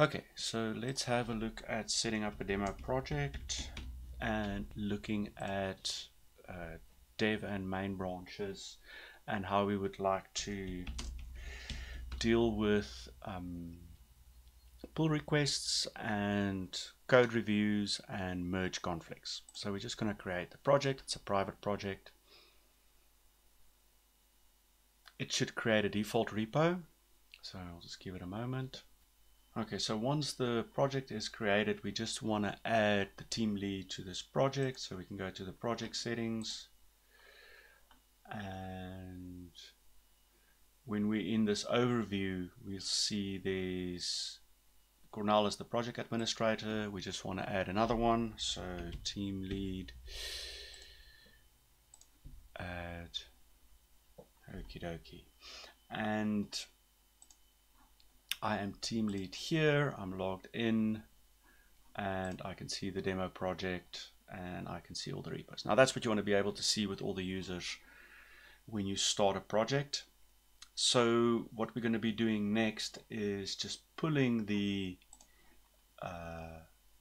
Okay, so let's have a look at setting up a demo project and looking at dev and main branches and how we would like to deal with pull requests and code reviews and merge conflicts. So we're just going to create the project. It's a private project. It should create a default repo. So I'll just give it a moment. Okay, so once the project is created, we just want to add the team lead to this project. So we can go to the project settings, and when we're in this overview, we'll see there's Cornel is the project administrator. We just want to add another one. So team lead, add, okie dokie. And I am team lead here. I'm logged in and I can see the demo project and I can see all the repos. Now that's what you want to be able to see with all the users when you start a project. So what we're going to be doing next is just pulling the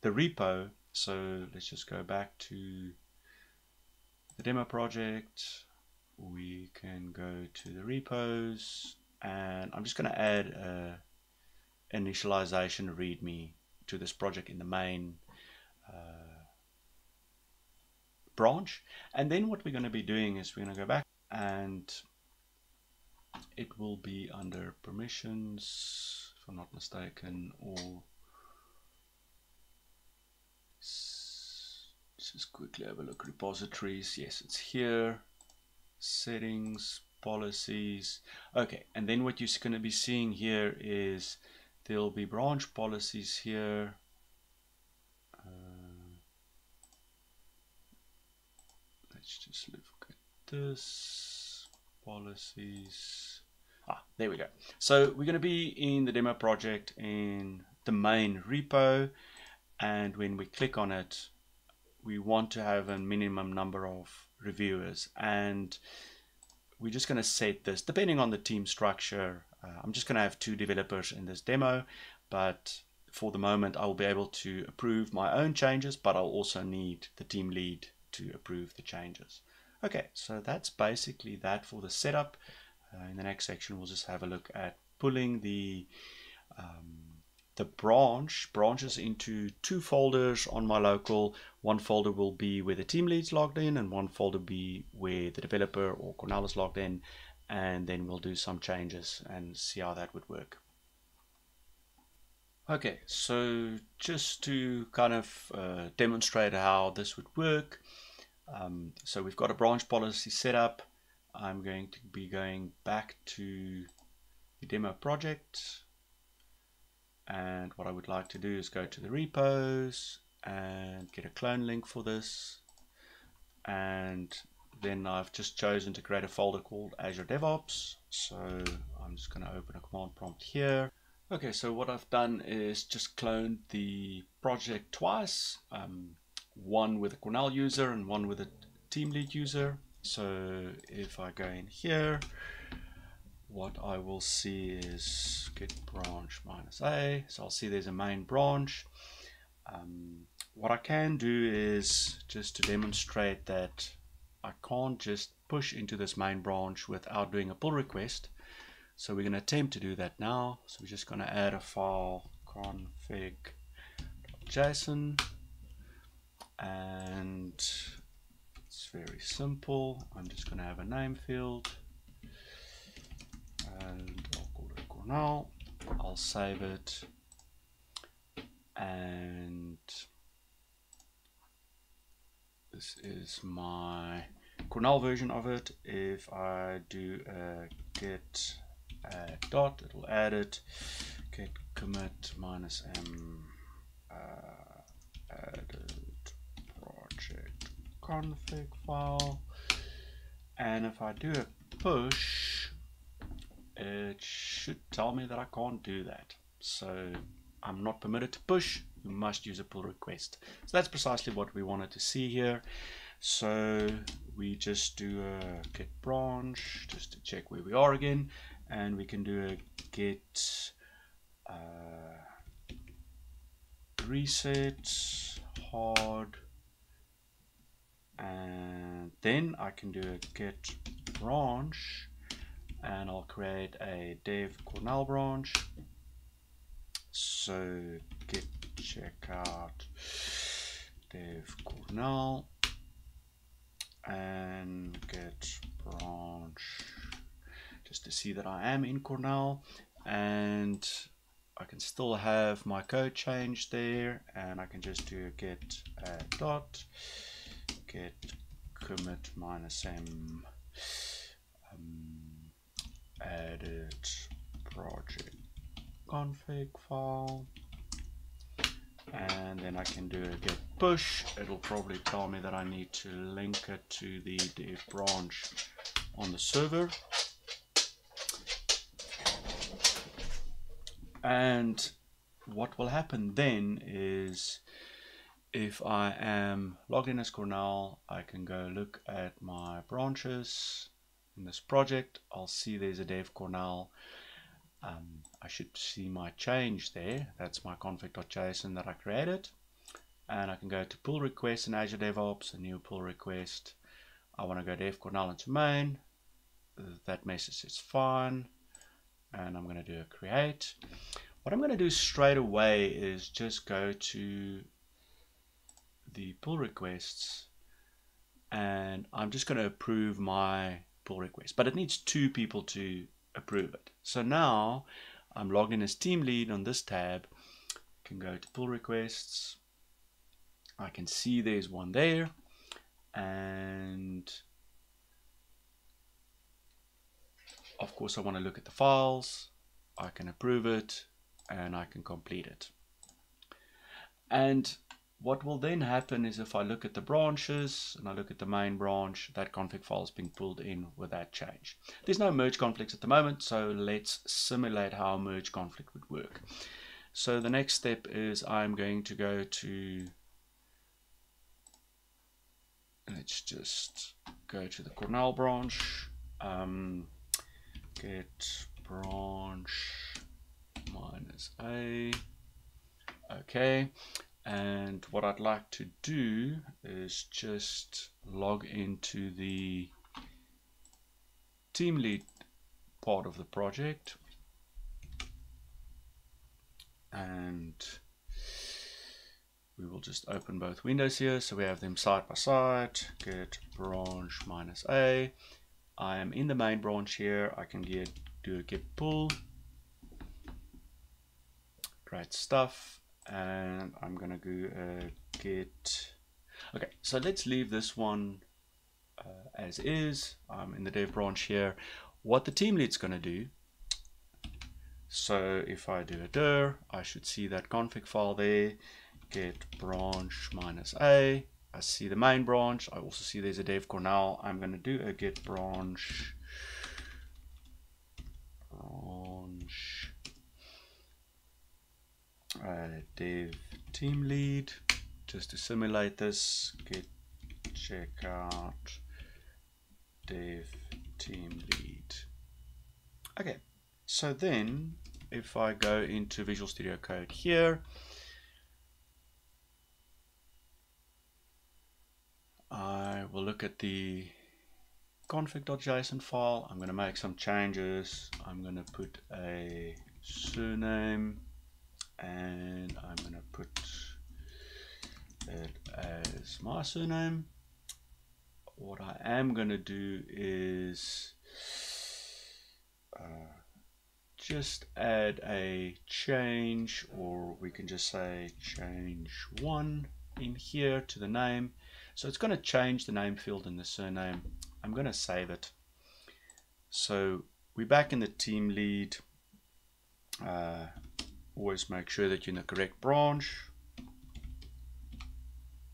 repo. So let's just go back to the demo project. We can go to the repos, and I'm just going to add a initialization README to this project in the main branch. And then what we're going to be doing is we're going to go back, and it will be under permissions, if I'm not mistaken, or let's just quickly have a look. Repositories, yes, it's here. Settings, policies. Okay, and then what you're going to be seeing here is there'll be branch policies here. Let's just look at this. Policies. Ah, there we go. So we're going to be in the demo project in the main repo, and when we click on it, we want to have a minimum number of reviewers, and we're just going to set this depending on the team structure. I'm just going to have 2 developers in this demo, but for the moment I will be able to approve my own changes, but I'll also need the team lead to approve the changes. Okay, so that's basically that for the setup. In the next section we'll just have a look at pulling the branches into 2 folders on my local. One folder will be where the team lead's logged in, and one folder be where the developer or Cornel is logged in, and then we'll do some changes and see how that would work. Okay, so just to kind of demonstrate how this would work, so we've got a branch policy set up. I'm going to be going back to the demo project, and what I would like to do is go to the repos and get a clone link for this. And then I've just chosen to create a folder called Azure DevOps. So I'm just going to open a command prompt here. Okay, so what I've done is just cloned the project twice, one with a Cornel user and one with a team lead user. So if I go in here, what I will see is git branch -a. So I'll see there's a main branch. What I can do is just to demonstrate that I can't just push into this main branch without doing a pull request. So we're going to attempt to do that now. So we're just going to add a file config.json, and it's very simple. I'm just going to have a name field, and I'll call it Cornel. I'll save it, and this is my Cornel version of it. If I do a git add dot, it'll add it. Git commit -m added project config file, and if I do a push, it should tell me that I can't do that. So I'm not permitted to push. You must use a pull request. So that's precisely what we wanted to see here. So we just do a git branch just to check where we are again, and we can do a git resets, hard, and then I can do a git branch, and I'll create a dev Cornell branch. So git checkout dev Cornell and git branch, just to see that I am in Cornell, and I can still have my code change there, and I can just do git dot git commit -m added project config file, and then I can do a git push. It'll probably tell me that I need to link it to the dev branch on the server. And what will happen then is, if I am logged in as Cornell, I can go look at my branches in this project. I'll see there's a dev Cornell. I should see my change there. That's my config.json that I created. And I can go to pull request in Azure DevOps, a new pull request. I want to go dev Cornell into main. That message is fine. And I'm going to do a create. What I'm going to do straight away is just go to the pull requests, and I'm just going to approve my pull request, but it needs two people to approve it. So now I'm logged in as team lead on this tab. I can go to pull requests. I can see there's one there, and of course I want to look at the files. I can approve it and I can complete it. And what will then happen is, if I look at the branches and I look at the main branch, that config file is being pulled in with that change. There's no merge conflicts at the moment, so let's simulate how a merge conflict would work. So the next step is, I'm going to go to, let's just go to the Cornell branch, git branch -a, okay. And what I'd like to do is just log into the team lead part of the project, and we will just open both windows here so we have them side by side. Git branch -a. I am in the main branch here. I can do a git pull. Great stuff. And I'm gonna go git. Okay, so let's leave this one as is. I'm in the dev branch here. What the team lead's gonna do, so if I do a dir, I should see that config file there. Git branch -a. I see the main branch. I also see there's a dev Cornell. I'm gonna do a git branch dev team lead, just to simulate this. Git checkout dev team lead. Okay, so then if I go into Visual Studio Code here, I will look at the config.json file. I'm going to make some changes. I'm going to put a surname, and I'm going to put it as my surname. What I am going to do is just add a change, or we can just say change one in here to the name. So it's going to change the name field in the surname. I'm going to save it. So we're back in the team lead. Always make sure that you're in the correct branch.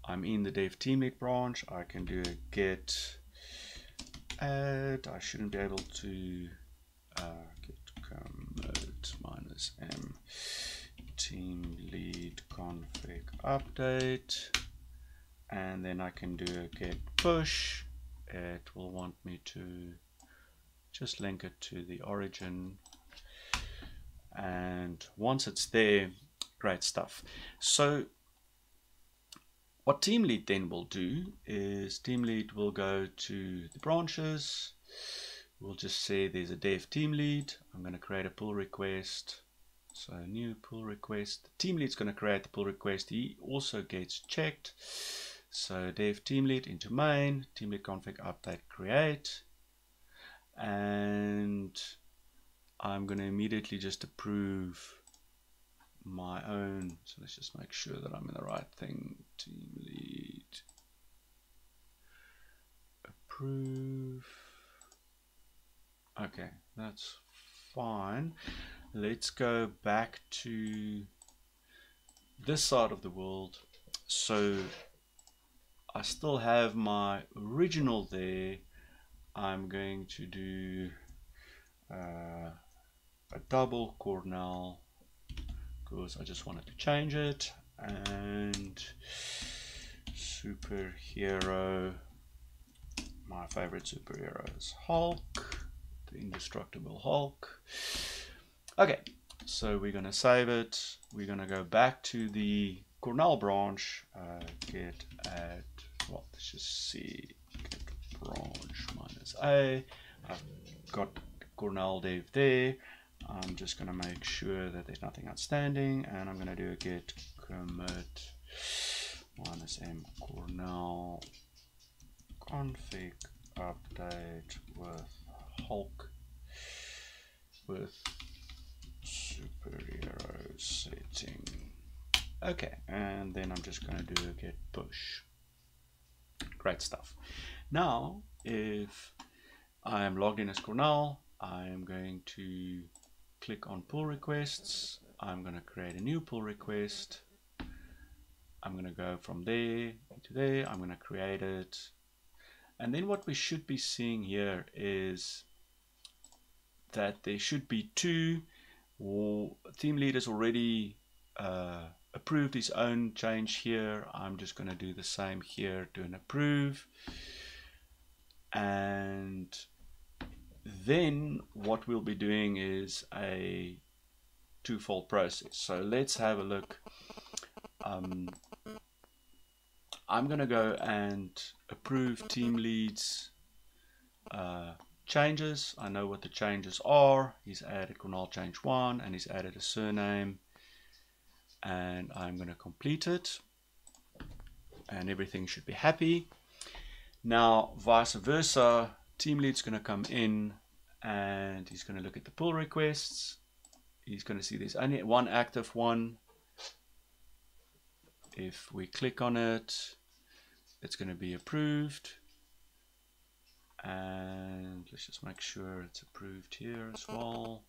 I'm in the dev team lead branch. I can do a git add. I shouldn't be able to git commit -m team lead config update, and then I can do a git push. It will want me to just link it to the origin. And once it's there, great stuff. So What team lead then will do is team lead will go to the branches. We'll just say there's a dev team lead. I'm going to create a pull request. So new pull request. The team lead's going to create the pull request. He also gets checked. So dev team lead into main, team lead config update create. And I'm going to immediately just approve my own. So let's just make sure that I'm in the right thing. Team lead approve. Okay, that's fine. Let's go back to this side of the world. So I still have my original there. I'm going to do a double Cornell because I just wanted to change it, and superhero, my favorite superhero is Hulk, the indestructible Hulk. Okay, so we're gonna save it. We're gonna go back to the Cornell branch, git add, well, let's just see, git branch minus A. I've got Cornell dev there. I'm just gonna make sure that there's nothing outstanding, and I'm gonna do a git commit minus M Cornell config update with Hulk with superhero setting. Okay, and then I'm just going to do a git push. Great stuff. Now, if I am logged in as Cornell, I am going to click on pull requests. I'm going to create a new pull request. I'm going to go from there to there. I'm going to create it. And then what we should be seeing here is that there should be two, or team leaders already approved his own change here. I'm just going to do the same here, do an approve. And then what we'll be doing is a twofold process. So let's have a look. I'm going to go and approve team leads changes. I know what the changes are. He's added Cornell change 1 and he's added a surname, and I'm going to complete it, and everything should be happy. Now vice versa, team lead's going to come in and he's going to look at the pull requests. He's going to see there's only one active one. If we click on it, it's going to be approved. And let's just make sure it's approved here as well.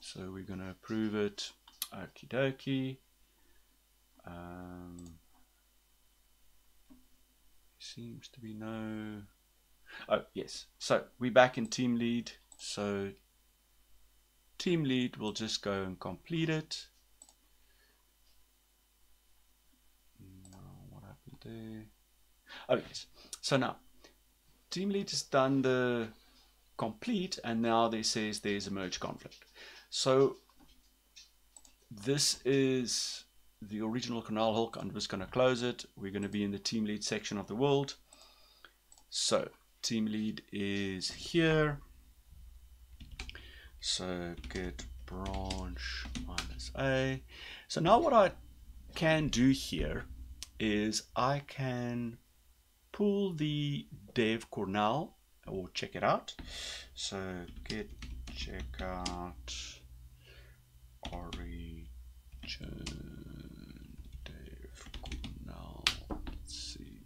So we're going to approve it. Okie dokie. Seems to be no... Oh, yes. So we're back in team lead. So team lead will just go and complete it. What happened there? Oh yes, so now team lead has done the complete, and now they says there's a merge conflict. So this is the original Cornell Hulk. I'm just going to close it. We're going to be in the team lead section of the world. So team lead is here. So git branch minus A. So now what I can do here is I can pull the dev Cornell or check it out. So git checkout origin dev Cornell. Let's see.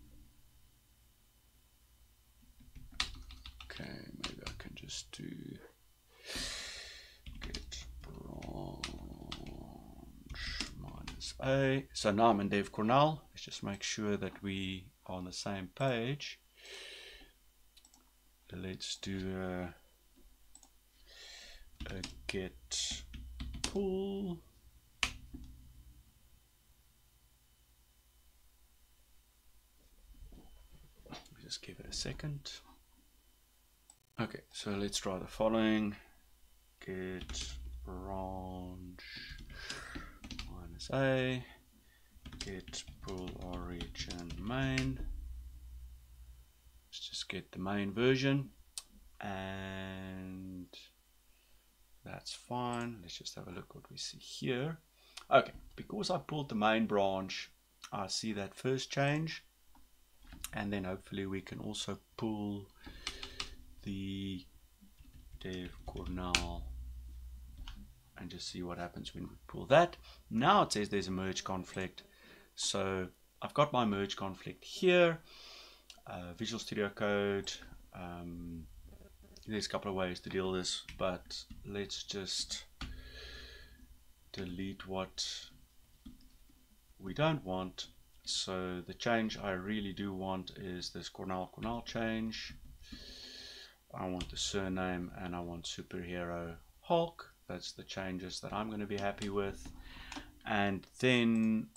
Okay, maybe I can just do A. So now I'm in dev Cornell. Let's just make sure that we are on the same page. Let's do a git pull. Just give it a second. Okay, so let's try the following. Git branch si git pull origin main. Let's just get the main version, and that's fine. Let's just have a look what we see here. Okay, because I pulled the main branch, I see that first change, and then hopefully we can also pull the dev cornell and just see what happens when we pull that. Now it says there's a merge conflict, so I've got my merge conflict here. Visual Studio Code, there's a couple of ways to deal with this, but let's just delete what we don't want. So the change I really do want is this Cornell change. I want the surname and I want superhero Hulk. That's the changes that I'm going to be happy with. And then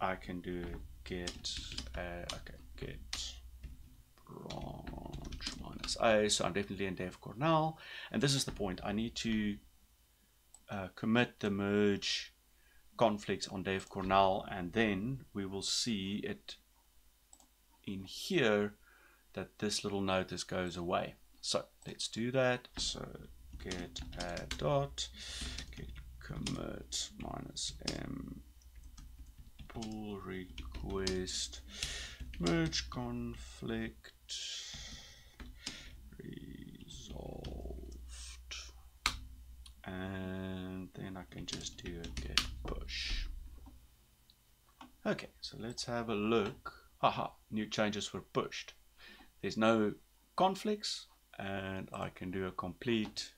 I can do git, git branch minus a. So I'm definitely in dev Cornell. And this is the point. I need to commit the merge conflicts on dev Cornell, and then we will see it in here that this little notice goes away. So let's do that. So git add dot git commit minus m pull request merge conflict resolved, and then I can just do a git push. Okay, so let's have a look. Aha, new changes were pushed. There's no conflicts, and I can do a complete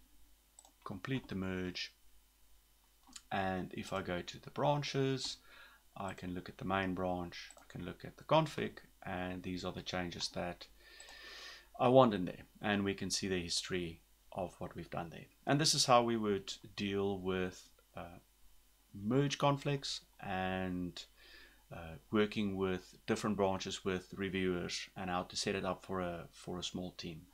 the merge. And if I go to the branches, I can look at the main branch, I can look at the config, and these are the changes that I want in there. And we can see the history of what we've done there. And this is how we would deal with merge conflicts and working with different branches with reviewers, and how to set it up for a small team.